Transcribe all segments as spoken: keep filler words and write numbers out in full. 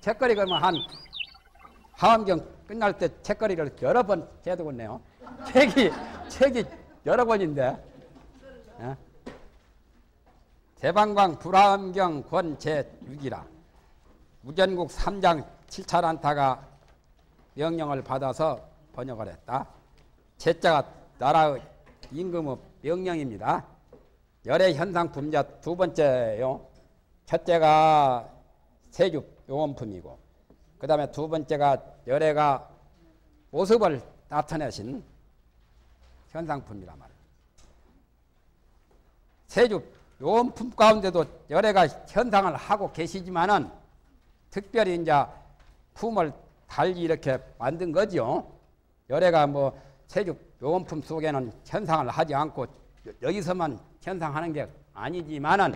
책거리 그러면 한 하암경 끝날 때 책거리를 여러 번 해두고 있네요. 책이 책이 여러 번인데. 예? 대방광 불하암경 권 제육이라 우전국 삼 장 칠 차 안타가 명령을 받아서 번역을 했다. 제자가 나라의 임금의 명령입니다. 열의 현상 분자 두 번째요. 첫째가 세주 요원품이고, 그 다음에 두 번째가 열애가 모습을 나타내신 현상품이란 말이에요. 세주 요원품 가운데도 열애가 현상을 하고 계시지만은 특별히 이제 품을 달리 이렇게 만든 거죠. 열애가 뭐 세주 요원품 속에는 현상을 하지 않고 여기서만 현상하는 게 아니지만은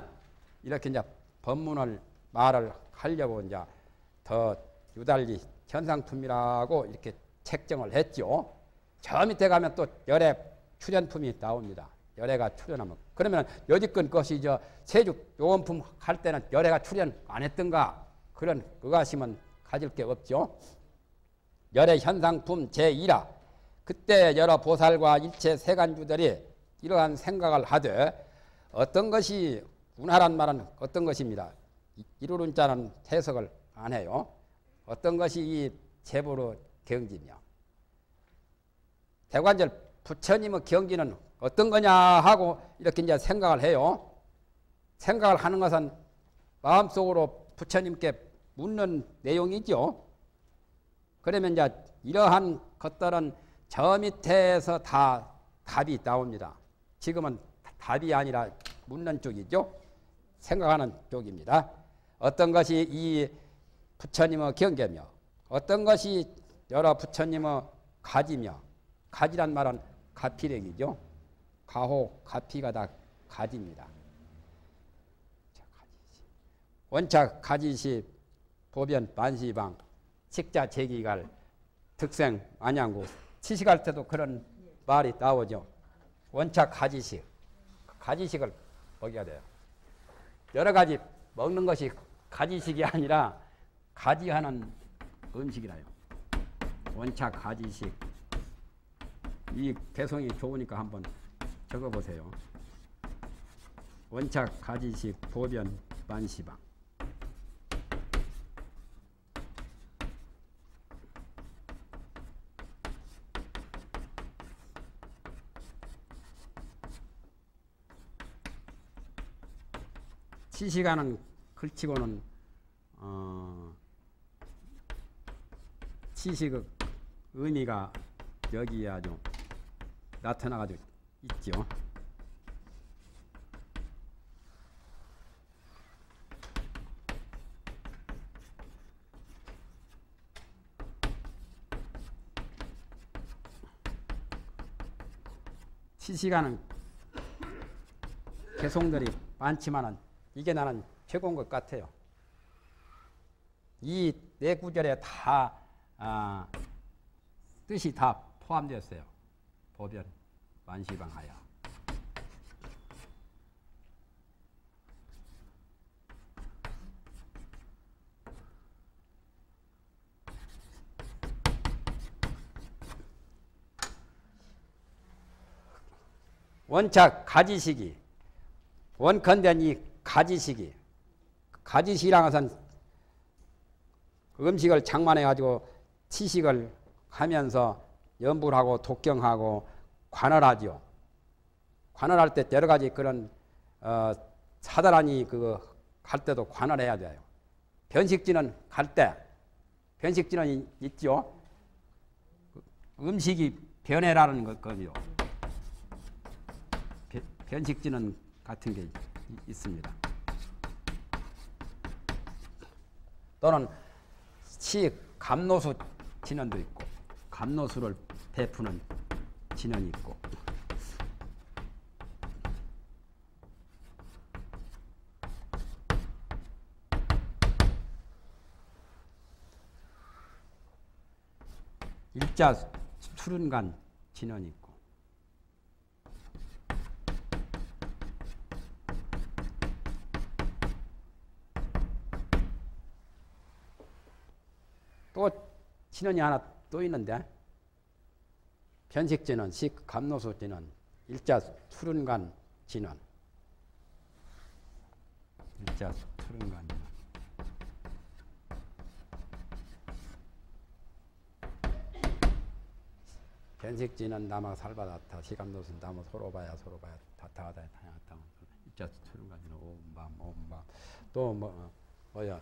이렇게 이제 법문을 말을 하려고 이제 더 유달리 현상품이라고 이렇게 책정을 했죠. 저 밑에 가면 또 열애 출연품이 나옵니다. 열애가 출연하면. 그러면 여지껏 것이 저 세주 요원품 할 때는 열애가 출연 안 했던가 그런 의아심은 가질 게 없죠. 열애 현상품 제이라 그때 여러 보살과 일체 세간주들이 이러한 생각을 하되 어떤 것이 운하란 말은 어떤 것입니다. 이루는 자는 해석을 안 해요. 어떤 것이 이 제보로 경지며 대관절 부처님의 경지는 어떤 거냐 하고 이렇게 이제 생각을 해요. 생각을 하는 것은 마음속으로 부처님께 묻는 내용이죠. 그러면 이제 이러한 것들은 저 밑에서 다 답이 나옵니다. 지금은 답이 아니라 묻는 쪽이죠. 생각하는 쪽입니다. 어떤 것이 이 부처님의 경계며 어떤 것이 여러 부처님의 가지며 가지란 말은 가피력이죠. 가호, 가피가 다 가지입니다. 원차 가지시 보변 만시방 식자 제기갈 득생 안양구 시식할 때도 그런 말이 나오죠. 원차 가지식 가지식을 먹여야 돼요. 여러 가지 먹는 것이 가지식이 아니라 가지하는 음식이라요. 원차 가지식. 이 개성이 좋으니까 한번 적어보세요. 원차 가지식 보변 만시방. 시시가는 글치고는 어, 시식의 의미가 여기에 아주 나타나가지고 있죠. 시시가는 개성들이 많지만은 이게 나는 최고인 것 같아요. 이 네 구절에 다 아, 뜻이 다 포함되었어요. 보변 만시방하야. 원차 가지식이 원컨된 이 가지식이 가지식이라는 것은 음식을 장만해 가지고 치식을 하면서 염불하고 독경하고 관을 하죠. 관을 할 때 여러 가지 그런 어, 사다라니 그 할 때도 관을 해야 돼요. 변식지는 갈 때 변식지는 있죠. 음식이 변해라는 것 거죠. 변식지는 같은 게 있습니다. 또는 시익 감노수 진언도 있고 감노수를 베푸는 진언이 있고 일자 수륜간 진언이 있고 또 진언이 하나 또 있는데 변식진언, 식감노수진언, 일자 수륜간 진언, 일자 수륜간 진언. 변식진언 남아 살바다타, 시감노순 남아 소로바야 소로바야 다타하다야 타야타, 일자 수륜간 진언 오음밤 오음밤 또 뭐 뭐야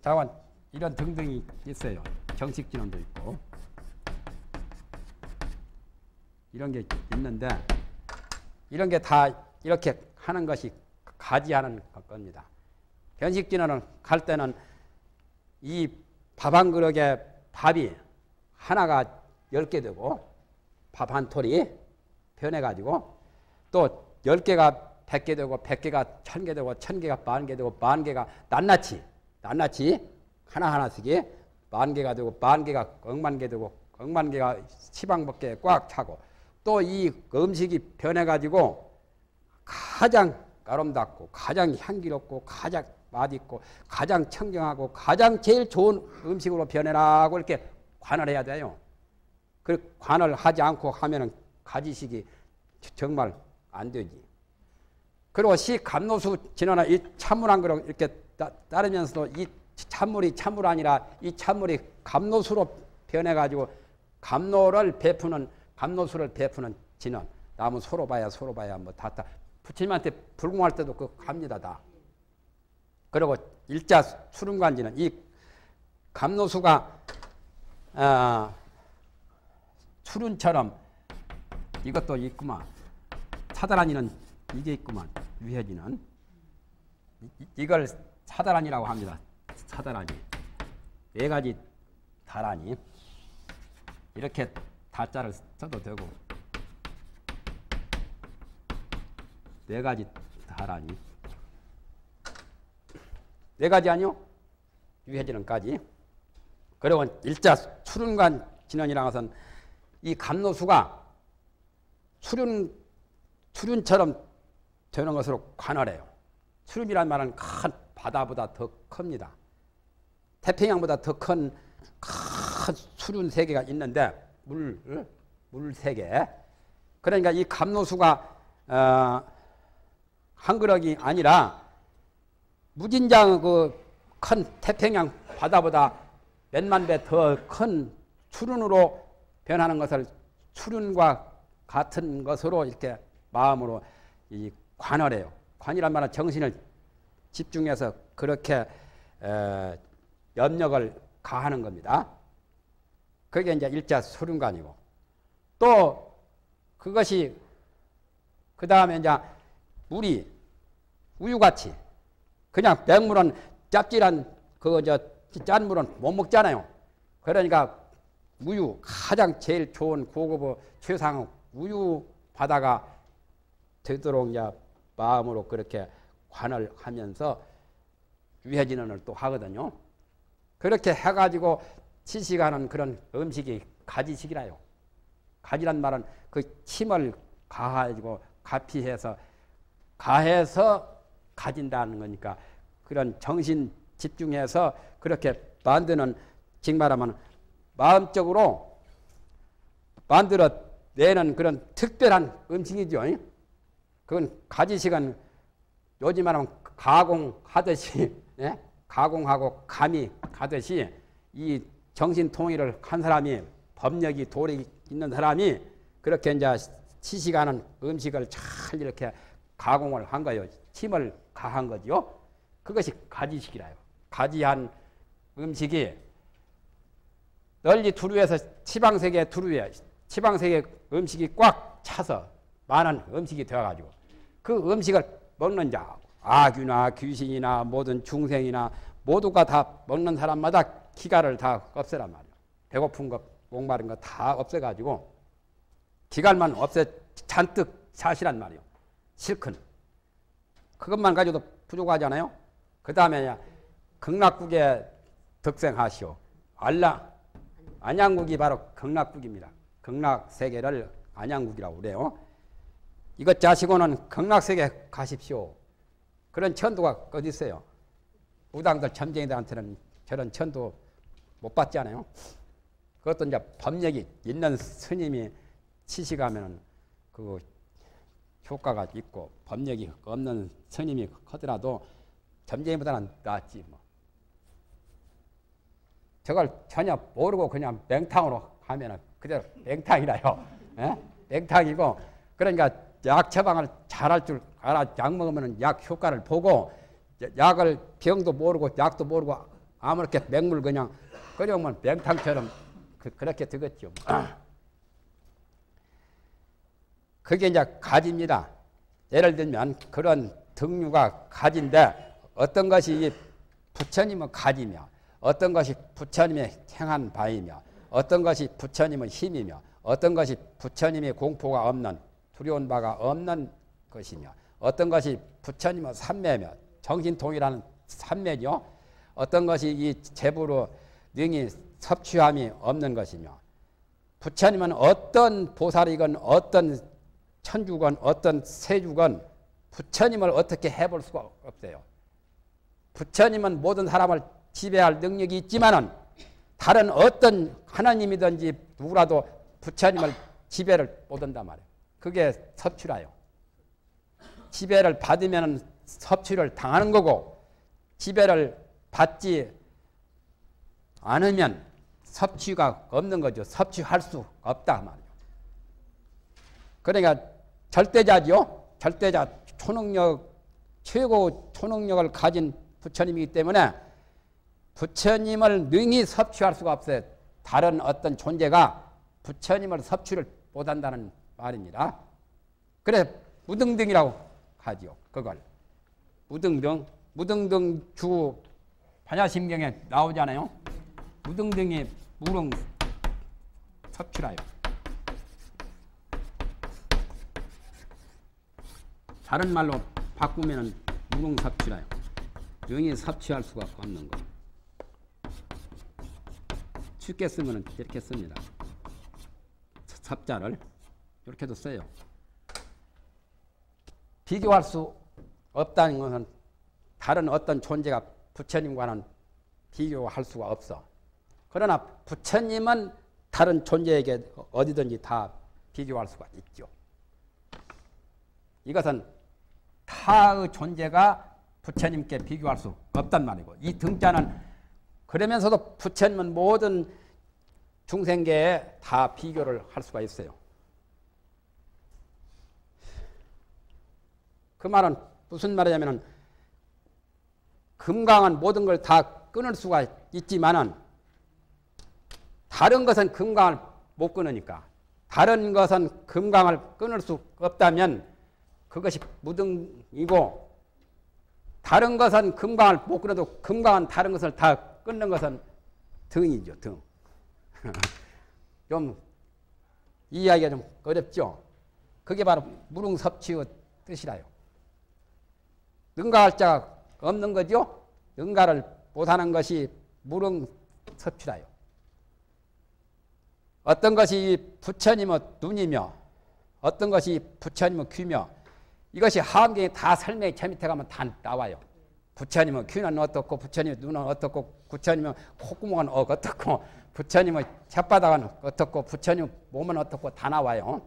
자원. 이런 등등이 있어요. 정식진언도 있고 이런 게 있는데 이런 게 다 이렇게 하는 것이 가지하는 겁니다. 변식진언을 갈 때는 이 밥 한 그릇에 밥이 하나가 열 개 되고 밥 한 톨이 변해가지고 또 열 개가 백 개 되고 백 개가 천 개 되고 천 개가 만 개 되고 만 개가 낱낱이 낱낱이 하나하나씩이 만 개가 되고 만 개가 억만 개 되고 억만 개가 시방밖에 꽉 차고 또 이 음식이 변해가지고 가장 아름답고 가장 향기롭고 가장 맛있고 가장 청정하고 가장 제일 좋은 음식으로 변해라고 이렇게 관을 해야 돼요. 그 관을 하지 않고 하면은 가지식이 정말 안 되지. 그리고 시 감노수 진언 이 찬물 한 그릇 이렇게 따, 따르면서도 이 찬물이 찬물 아니라 이 찬물이 감노수로 변해가지고 감노를 베푸는 감노수를 베푸는 진언. 남은 소로 봐야 소로 봐야 뭐 다다 부처님한테 불공할 때도 그 갑니다 다. 그리고 일자 수륜간 진언 이 감노수가 어, 수륜처럼 이것도 있구만. 차다라니는 이게 있구만 위해지는 이, 이걸 차다라니라고 합니다. 차다라니 네 가지 다라니 이렇게 다자를 써도 되고 네 가지 다라니 네 가지 아니요 유해진언까지. 그리고 일자 수륜간 진언이라는 것은 이 감노수가 수륜 수륜처럼 되는 것으로 관할해요. 수륜이란 말은 큰 바다보다 더 큽니다. 태평양보다 더 큰 큰 수륜 세 개가 있는데 물 물 세 개. 그러니까 이 감노수가 어, 한 그릇이 아니라 무진장 그 큰 태평양 바다보다 몇만 배 더 큰 수륜으로 변하는 것을 수륜과 같은 것으로 이렇게 마음으로 이 관할해요. 관이란 말은 정신을 집중해서 그렇게 에, 염력을 가하는 겁니다. 그게 이제 일자 수륜간이고 또 그것이 그 다음에 이제 물이 우유같이 그냥 맹물은 짭질한 그 저 짠 물은 못 먹잖아요. 그러니까 우유 가장 제일 좋은 고급 최상 우유 바다가 되도록 이제 마음으로 그렇게 관을 하면서 유해진언을 또 하거든요. 그렇게 해가지고 지식하는 그런 음식이 가지식이라요. 가지란 말은 그 힘을 가하고 가피해서 가해서 가진다는 거니까 그런 정신 집중해서 그렇게 만드는 즉 말하면 마음적으로 만들어내는 그런 특별한 음식이죠. 그건 가지식은 요즘 말하면 가공하듯이 예? 가공하고 감이 가듯이 이 정신통일을 한 사람이 법력이 도리 있는 사람이 그렇게 이제 시식하는 음식을 잘 이렇게 가공을 한 거예요. 힘을 가한 거죠. 그것이 가지식이라요. 가지한 음식이 널리 두루에서 지방세계 두루에 지방세계 음식이 꽉 차서 많은 음식이 되어가지고 그 음식을 먹는 자 아귀나 귀신이나 모든 중생이나 모두가 다 먹는 사람마다 기갈을 다 없애란 말이에요. 배고픈 것, 목마른 것 다 없애가지고 기갈만 없애 잔뜩 사시란 말이에요. 실컷. 그것만 가지고도 부족하잖아요. 그 다음에 극락국에 득생하시오. 알라, 안양국이 바로 극락국입니다. 극락세계를 안양국이라고 그래요. 이것 자시고는 극락세계 가십시오. 그런 천도가 어디 있어요? 무당들, 점쟁이들한테는 저런 천도 못 받잖아요. 그것도 이제 법력이 있는 스님이 치식하면 그 효과가 있고, 법력이 없는 스님이 커더라도 점쟁이보다는 낫지 뭐. 저걸 전혀 모르고 그냥 맹탕으로 하면은 그대로 맹탕이라요. 예? 맹탕이고, 그러니까 약 처방을 잘할 줄 알아. 약 먹으면은 약 효과를 보고, 약을 병도 모르고 약도 모르고 아무렇게 맹물 그냥 끓여오면 맹탕처럼 그, 그렇게 되겠죠. 그게 이제 가지입니다. 예를 들면 그런 등류가 가지인데, 어떤 것이 부처님의 가지며, 어떤 것이 부처님의 행한 바이며, 어떤 것이 부처님의 힘이며, 어떤 것이 부처님의 공포가 없는, 두려운 바가 없는 것이며, 어떤 것이 부처님의 삼매며, 정신통이라는 삼매죠. 어떤 것이 이 제부로 능히 섭취함이 없는 것이며, 부처님은 어떤 보살이건 어떤 천주건 어떤 세주건 부처님을 어떻게 해볼 수가 없대요. 부처님은 모든 사람을 지배할 능력이 있지만은 다른 어떤 하나님이든지 누구라도 부처님을 지배를 못 한단 말이에요. 그게 섭취라요. 지배를 받으면은 섭취를 당하는 거고, 지배를 받지 않으면 섭취가 없는 거죠. 섭취할 수 없다 말이에요. 그러니까 절대자죠. 절대자, 초능력, 최고 초능력을 가진 부처님이기 때문에 부처님을 능히 섭취할 수가 없어요. 다른 어떤 존재가 부처님을 섭취를 못한다는 말입니다. 그래서 무등등이라고 하죠. 그걸 무등등, 무등등 주 반야심경에 나오잖아요. 무등등이 무릉 섭취라요. 다른 말로 바꾸면 무릉 섭취라요. 능히 섭취할 수가 없는 거. 쉽게 쓰면 이렇게 씁니다. 섭자를 이렇게도 써요. 비교할 수 없다는 것은 다른 어떤 존재가 부처님과는 비교할 수가 없어. 그러나 부처님은 다른 존재에게 어디든지 다 비교할 수가 있죠. 이것은 타의 존재가 부처님께 비교할 수 없단 말이고, 이 등자는 그러면서도 부처님은 모든 중생계에 다 비교를 할 수가 있어요. 그 말은 무슨 말이냐면은 금강은 모든 걸 다 끊을 수가 있지만은 다른 것은 금강을 못 끊으니까, 다른 것은 금강을 끊을 수 없다면 그것이 무등이고, 다른 것은 금강을 못 끊어도 금강은 다른 것을 다 끊는 것은 등이죠. 등. 좀 이해하기가 좀 어렵죠. 그게 바로 무릉 섭취의 뜻이라요. 능가할 자가 없는 거죠. 능가를 못하는 것이 무릉 섭취라요. 어떤 것이 부처님의 눈이며, 어떤 것이 부처님의 귀며, 이것이 하암경에 다 설명이 제 밑에 가면 다 나와요. 부처님의 귀는 어떻고, 부처님의 눈은 어떻고, 부처님의 콧구멍은 어떻고, 부처님의 혓바닥은 어떻고, 부처님의 몸은 어떻고 다 나와요.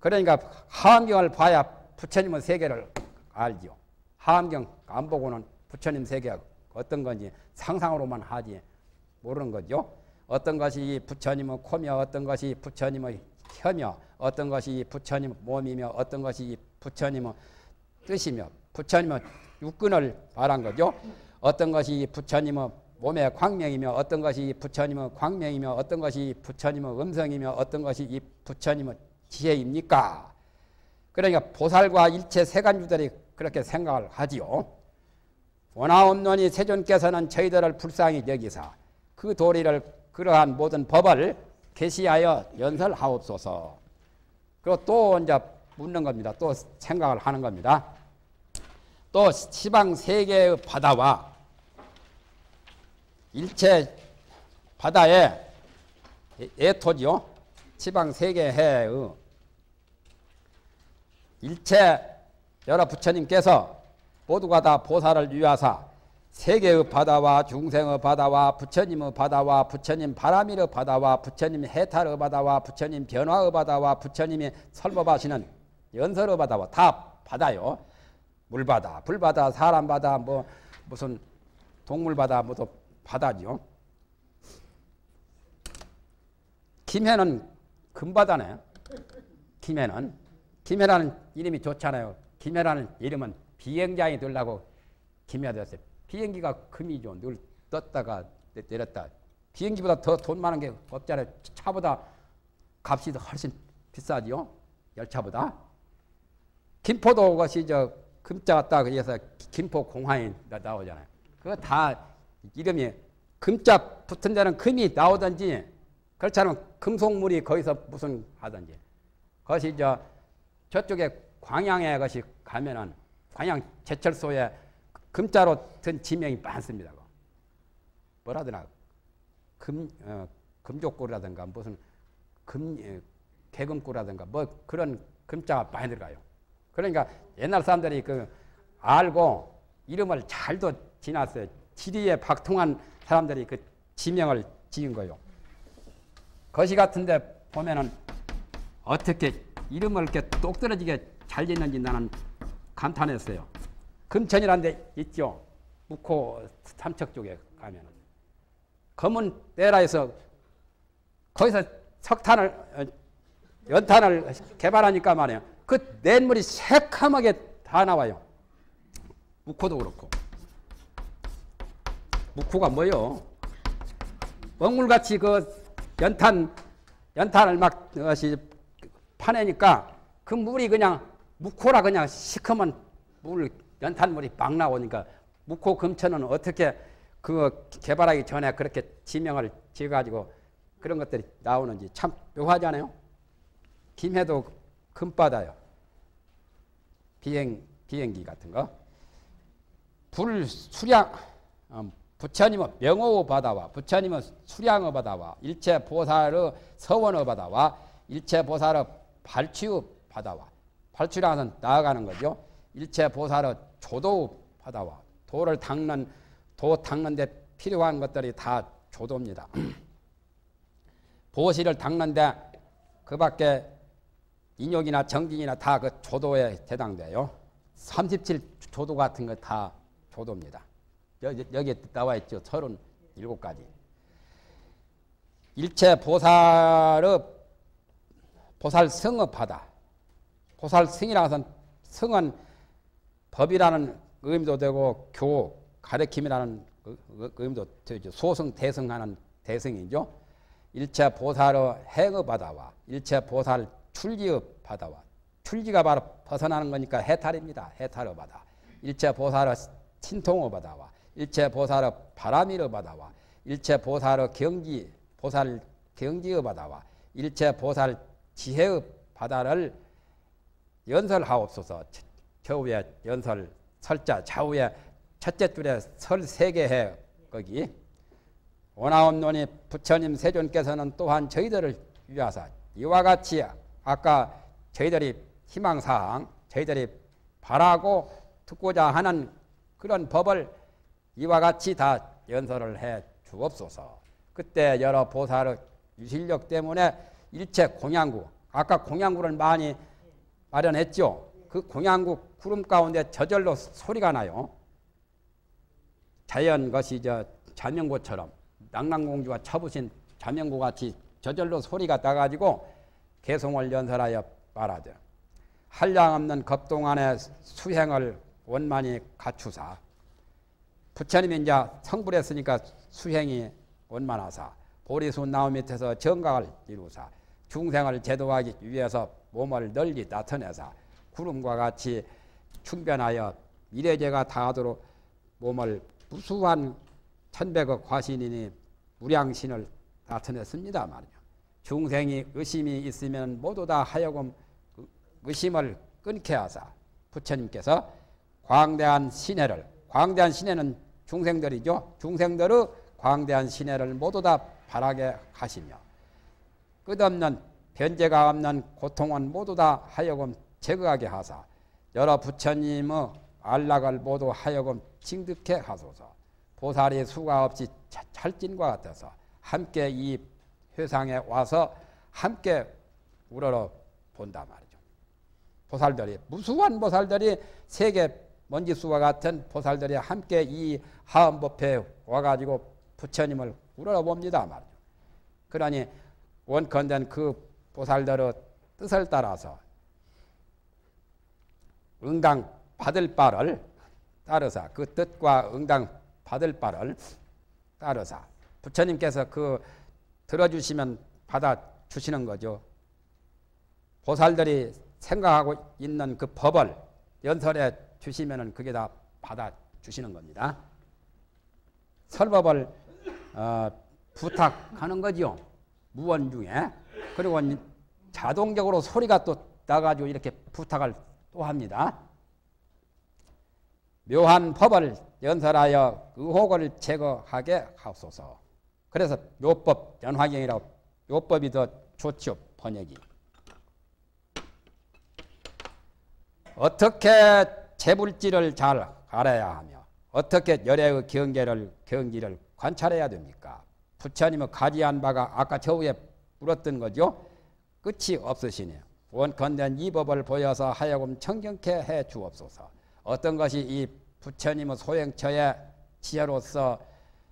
그러니까 하암경을 봐야 부처님의 세계를 알죠. 하암경 안 보고는 부처님 세계가 어떤 건지 상상으로만 하지 모르는 거죠. 어떤 것이 부처님의 코며, 어떤 것이 부처님의 혀며, 어떤 것이 부처님의 몸이며, 어떤 것이 부처님의 뜻이며, 부처님의 육근을 말한 거죠. 어떤 것이 부처님의 몸의 광명이며, 어떤 것이 부처님의 광명이며, 어떤 것이 부처님의 음성이며, 어떤 것이 이 부처님의 지혜입니까? 그러니까 보살과 일체 세간주들이 그렇게 생각을 하지요. 원하옵노니 세존께서는 저희들을 불쌍히 여기사 그 도리를 그러한 모든 법을 계시하여 연설하옵소서. 그리고 또 이제 묻는 겁니다. 또 생각을 하는 겁니다. 또 시방 세계의 바다와 일체 바다의 애토지요. 시방 세계의 일체 여러 부처님께서 모두가 다 보살을 유하사 세계의 바다와 중생의 바다와 부처님의 바다와 부처님 바람일의 바다와 부처님 해탈의 바다와 부처님 변화의 바다와 부처님이 설법하시는 연설의 바다와 다 바다요. 물바다, 불바다, 사람바다, 뭐 무슨 동물바다, 뭐도 바다죠. 김해는 금바다네. 김해는 김해라는 이름이 좋잖아요. 김해라는 이름은 비행장이 되려고 김해가 되었어요. 비행기가 금이죠. 늘 떴다가 내렸다. 비행기보다 더 돈 많은 게 없잖아요. 차보다 값이 훨씬 비싸지요. 열차보다. 김포도 것이 저 금자 왔다 그래서 김포공항이 나오잖아요. 그거 다 이름이 금자 붙은 데는 금이 나오든지 그렇지 않으면 금속물이 거기서 무슨 하든지 그것이 저 저쪽에 광양에 것이 가면은 광양 제철소에 금자로 든 지명이 많습니다. 뭐라더나 금 어, 금족구라든가 무슨 금 개금구라든가 뭐 그런 금자가 많이 들어가요. 그러니까 옛날 사람들이 그 알고 이름을 잘도 지났어요. 지리에 박통한 사람들이 그 지명을 지은 거요. 거시 같은데 보면은 어떻게 이름을 이렇게 똑떨어지게 잘 짓는지 나는 감탄했어요. 금천이라는 데 있죠. 묵호 삼척 쪽에 가면은 검은 때라에서 거기서 석탄을 연탄을 개발하니까 말이에요. 그 냇물이 새카맣게 다 나와요. 묵호도 그렇고. 묵호가 뭐요? 먹물같이 그 연탄, 연탄을 막 파내니까 그 물이 그냥 묵호라 그냥 시커먼 물, 연탄물이 막 나오니까 묵호 금천은 어떻게 그 개발하기 전에 그렇게 지명을 지어가지고 그런 것들이 나오는지 참 묘하지 않아요? 김해도 금바다요. 비행, 비행기 같은 거. 불, 수량, 어, 부처님은 명호의 바다와 부처님은 수량의 바다와 일체 보살의 서원의 바다와 일체 보살의 발취의 바다와 발취라는 나아가는 거죠. 일체 보살의 조도의 바다와 도를 닦는 도 닦는 데 필요한 것들이 다 조도입니다. 보시를 닦는데 그 밖에 인욕이나 정진이나 다 그 조도에 해당돼요. 삼십칠 조도 같은 거 다 조도입니다. 여기에 나와 있죠. 삼십칠 가지. 일체 보살의 보살성의 바다. 보살성이라서는 성은 법이라는 의미도 되고 교육, 가르침이라는 의미도 되죠. 소승, 대승하는 대승이죠. 일체 보살의 행의 바다와 일체 보살 출기의 바다와 출기가 바로 벗어나는 거니까 해탈입니다. 해탈의 바다. 일체 보살의 신통의 바다와 일체 보살의 바람이의 바다와 일체 보살의 경지, 보살 경지의 바다와 일체 보살 지혜의 바다를 연설하옵소서. 겨우에 연설, 설자, 좌우에 첫째 줄에 설 세 개 해, 거기. 원하옵노니 부처님 세존께서는 또한 저희들을 위하사 이와 같이 아까 저희들이 희망사항, 저희들이 바라고 듣고자 하는 그런 법을 이와 같이 다 연설을 해 주옵소서. 그때 여러 보살의 유실력 때문에 일체 공양구, 아까 공양구를 많이 마련했죠. 그 공양구 구름 가운데 저절로 소리가 나요. 자연 것이 저 자명고처럼 낙랑공주와 처부신 자명고 같이 저절로 소리가 나가지고 개송을 연설하여 말하되 한량없는 겁동안에 수행을 원만히 갖추사 부처님이 이제 성불했으니까 수행이 원만하사 보리수 나무 밑에서 정각을 이루사 중생을 제도하기 위해서 몸을 널리 나타내사 구름과 같이 충변하여 미래제가 다하도록 몸을 무수한 천백억 과신이니 무량신을 나타냈습니다 말이죠. 중생이 의심이 있으면 모두 다 하여금 의심을 끊게 하사 부처님께서 광대한 신혜를, 광대한 신혜는 중생들이죠. 중생들의 광대한 신혜를 모두 다 바라게 하시며 끝없는 변제가 없는 고통은 모두 다 하여금 제거하게 하사 여러 부처님의 안락을 모두 하여금 징득해 하소서. 보살이 수가 없이 찰진과 같아서 함께 이 회상에 와서 함께 우러러 본다 말이죠. 보살들이, 무수한 보살들이 세계 먼지수와 같은 보살들이 함께 이 하음법회에 와가지고 부처님을 우러러 봅니다 말이죠. 그러니 원컨된 그 보살들의 뜻을 따라서 응당 받을 바를 따르사, 그 뜻과 응당 받을 바를 따르사 부처님께서 그 들어주시면 받아주시는 거죠. 보살들이 생각하고 있는 그 법을 연설해 주시면 그게 다 받아주시는 겁니다. 설법을 어, 부탁하는 거죠. 무언 중에. 그리고 자동적으로 소리가 또 나가지고 이렇게 부탁을 또 합니다. 묘한 법을 연설하여 의혹을 제거하게 하소서. 그래서 묘법 연화경이라고, 묘법이 더 좋죠, 번역이. 어떻게 재불지를 잘 알아야 하며 어떻게 열애의 경계를, 경지를 관찰해야 됩니까? 부처님의 가지한 바가 아까 저우에 물었던 거죠. 끝이 없으시네요. 원컨된 이 법을 보여서 하여금 청경케 해 주옵소서. 어떤 것이 이 부처님의 소행처의 지혜로서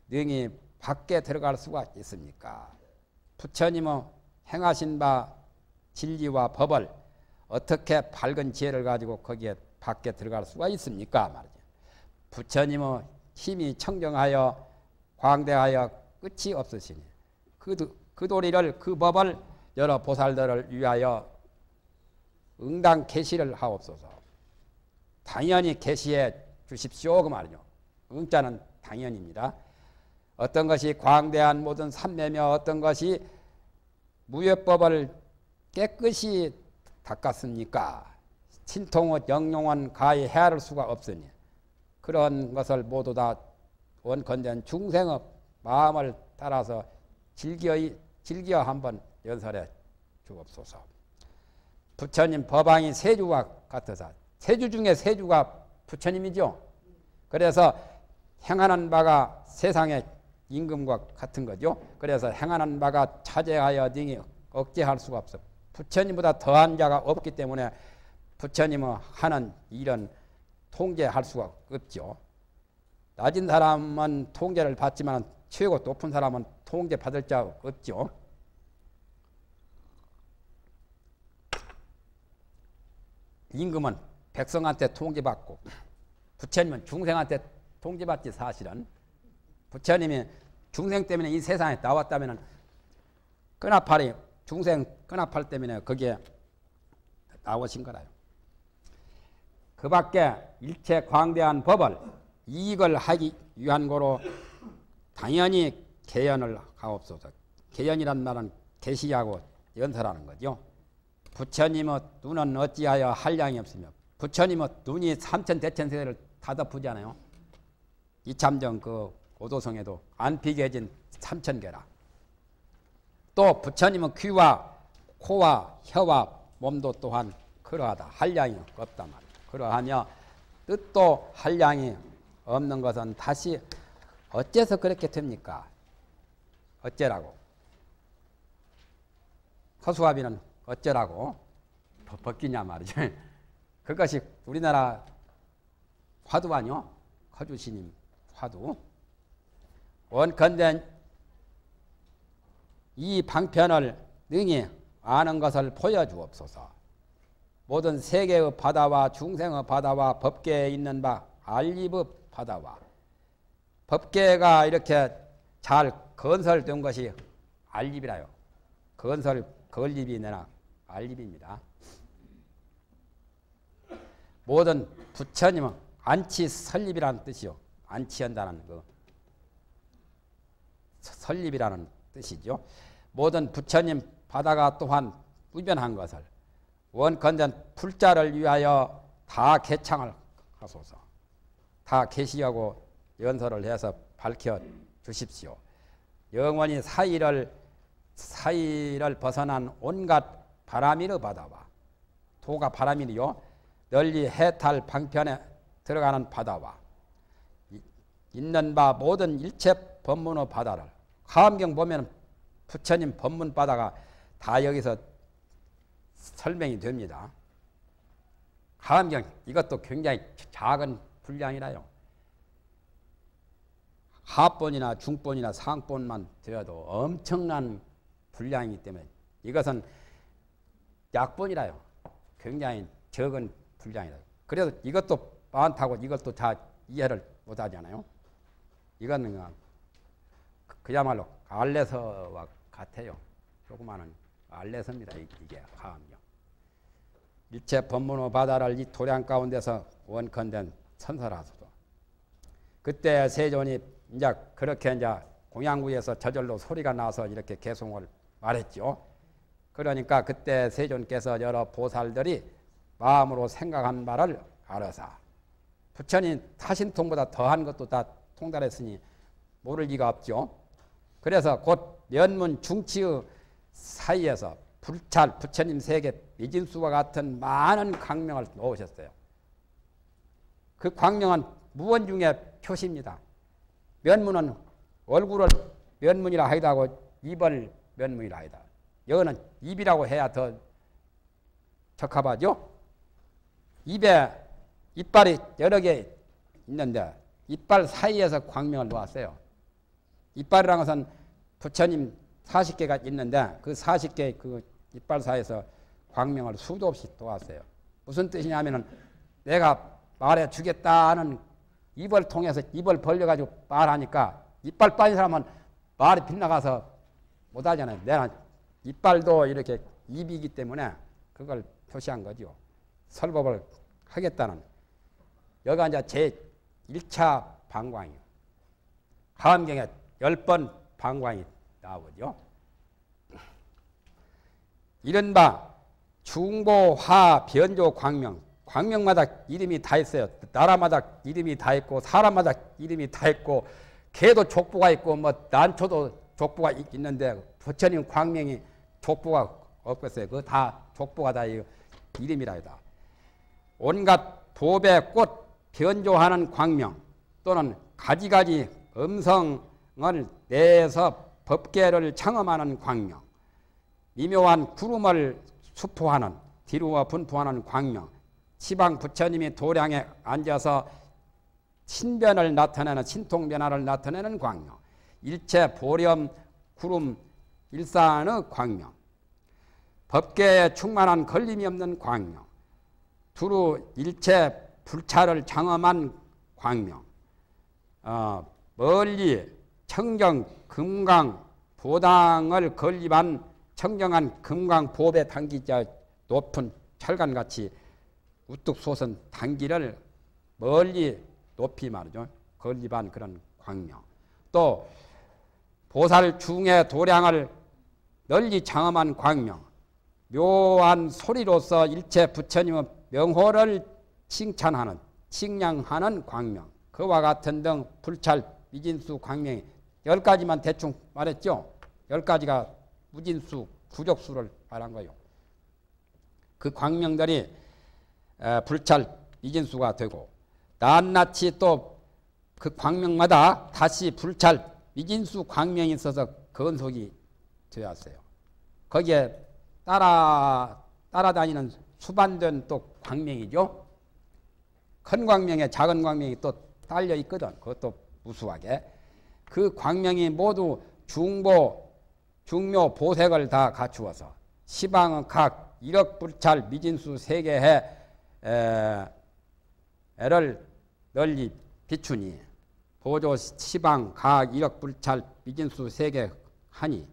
능히 밖에 들어갈 수가 있습니까? 부처님의 행하신 바 진리와 법을 어떻게 밝은 지혜를 가지고 거기에 밖에 들어갈 수가 있습니까? 말이죠. 부처님의 힘이 청정하여 광대하여 끝이 없으시니 그, 그 도리를, 그 법을 여러 보살들을 위하여 응당 계시를 하옵소서. 당연히 계시해 주십시오 그 말이죠. 응자는 당연입니다. 어떤 것이 광대한 모든 삼매며 어떤 것이 무효법을 깨끗이 닦았습니까? 신통의 영용은 가히 헤아릴 수가 없으니 그런 것을 모두 다 원컨된 중생의 마음을 따라서 즐겨, 즐겨 한번 연설해 주옵소서. 부처님 법왕이 세주와 같으사, 세주 중에 세주가 부처님이죠. 그래서 행하는 바가 세상의 임금과 같은 거죠. 그래서 행하는 바가 차제하여 능히 억제할 수가 없어. 부처님보다 더한 자가 없기 때문에 부처님의 하는 일은 통제할 수가 없죠. 낮은 사람은 통제를 받지만 최고 높은 사람은 통제받을 자 없죠. 임금은 백성한테 통제받고 부처님은 중생한테 통제받지. 사실은 부처님이 중생 때문에 이 세상에 나왔다면 끈아팔이 중생 끈아팔 때문에 거기에 나오신 거라요. 그 밖에 일체 광대한 법을 이익을 하기 위한 거로 당연히 개연을 하옵소서. 개연이란 말은 계시하고 연설하는 거죠. 부처님의 눈은 어찌하여 한량이 없으며, 부처님의 눈이 삼천대천세를 다 덮지 않아요. 이참정 그 오도성에도 안 피게 해진 삼천개라. 또 부처님은 귀와 코와 혀와 몸도 또한 그러하다. 한량이 없단 말이에요. 그러하며 뜻도 한량이 없는 것은 다시 어째서 그렇게 됩니까? 어째라고? 허수아비는 어째라고 벗기냐 말이죠. 그것이 우리나라 화두 아니요? 허주신님 화두. 원컨대 이 방편을 능히 아는 것을 보여주옵소서. 모든 세계의 바다와 중생의 바다와 법계에 있는 바 알립의 바다와, 법계가 이렇게 잘 건설된 것이 알립이라요. 건설 건립이 내나 알립입니다. 모든 부처님은 안치 설립이라는 뜻이요. 안 취한다는 거. 설립이라는 뜻이죠. 모든 부처님 바다가 또한 뿌변한 것을 원건전 풀자를 위하여 다 개창을 하소서. 다 개시하고 연설을 해서 밝혀 주십시오. 영원히 사이를 사이를 벗어난 온갖 바람이를 바다와 도가 바람이요 널리 해탈 방편에 들어가는 바다와 있는 바 모든 일체 법문의 바다를 화엄경 보면 부처님 법문 바다가 다 여기서 설명이 됩니다. 화엄경 이것도 굉장히 작은 분량이라요. 하본이나 중본이나 상본만 들어도 엄청난 분량이기 때문에 이것은 약본이라요. 굉장히 적은 분량이라요. 그래서 이것도 많다고 이것도 다 이해를 못하잖아요. 이거는 그야말로 알레서와 같아요. 조그마한 알레서입니다. 이게 화엄경. 일체 법문의 바다를 이 도량 가운데서 원컨된 선설하소서. 그때 세존이 이제 그렇게 이제 공양구에서 저절로 소리가 나서 이렇게 개송을 말했죠. 그러니까 그때 세존께서 여러 보살들이 마음으로 생각한 말을 알아사. 부처님 타신통보다 더한 것도 다 통달했으니 모를 리가 없죠. 그래서 곧 면문 중치의 사이에서 불찰 부처님 세계 미진수와 같은 많은 광명을 놓으셨어요. 그 광명은 무언 중에 표시입니다. 면문은 얼굴을 면문이라 하기도 하고 입을 면문이라 하기도 하고 여기는 입이라고 해야 더 적합하죠. 입에 이빨이 여러 개 있는데 이빨 사이에서 광명을 놓았어요. 이빨이라는 것은 부처님 사십 개가 있는데 그 사십 개의 그 이빨 사이에서 광명을 수도 없이 놓았어요. 무슨 뜻이냐면은 내가 말해 주겠다는 입을 통해서 입을 벌려가지고 말하니까 이빨 빠진 사람은 말이 빗나가서 못하잖아요. 내가 이빨도 이렇게 입이기 때문에 그걸 표시한 거죠. 설법을 하겠다는. 여기가 이제 제 일 차 방광이요. 화엄경에 열 번 방광이 나오죠. 이른바 중보화 변조 광명. 광명마다 이름이 다 있어요. 나라마다 이름이 다 있고 사람마다 이름이 다 있고 개도 족보가 있고 뭐 난초도 족보가 있는데 부처님 광명이 족보가 없겠어요. 그거 다 족보가 다 이름이라 이다. 온갖 도배 꽃 변조하는 광명 또는 가지가지 음성을 내서 법계를 창엄하는 광명, 미묘한 구름을 수포하는 디루와 분포하는 광명, 시방 부처님이 도량에 앉아서 신변을 나타내는 신통변화를 나타내는 광명, 일체 보렴 구름 일산의 광명, 법계에 충만한 걸림이 없는 광명, 두루 일체 불찰을 장엄한 광명, 어, 멀리 청정 금강 보당을 건립한 청정한 금강 보배 단기자 높은 철간같이 우뚝 솟은 단기를 멀리 높이 말이죠. 건립한 그런 광명. 또 보살 중의 도량을 널리 장엄한 광명. 묘한 소리로서 일체 부처님의 명호를 칭찬하는, 칭량하는 광명. 그와 같은 등 불찰 미진수 광명이 열 가지만 대충 말했죠. 열 가지가 무진수, 구족수를 말한 거예요. 그 광명들이 불찰 미진수가 되고 낱낱이 또 그 광명마다 다시 불찰 미진수 광명이 있어서 건속이 되었어요. 거기에 따라 따라다니는 수반된 또 광명이죠. 큰 광명에 작은 광명이 또 딸려 있거든. 그것도 무수하게. 그 광명이 모두 중보 중묘 보색을 다 갖추어서 시방은 각 일억 불찰 미진수 세계에 애를 널리 비추니 보조 시방 각 일억 불찰 미진수 세계 하니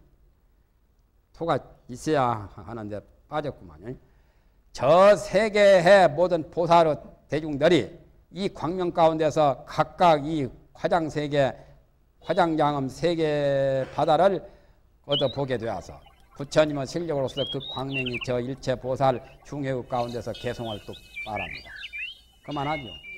토가 있어야 하는데 빠졌구만요. 저 세계의 모든 보살의 대중들이 이 광명 가운데서 각각 이 화장 세 개, 화장장엄 세 개 바다를 얻어보게 되어서 부처님은 실력으로서 그 광명이 저 일체 보살 중회국 가운데서 개성을 뚝 말합니다. 그만하죠.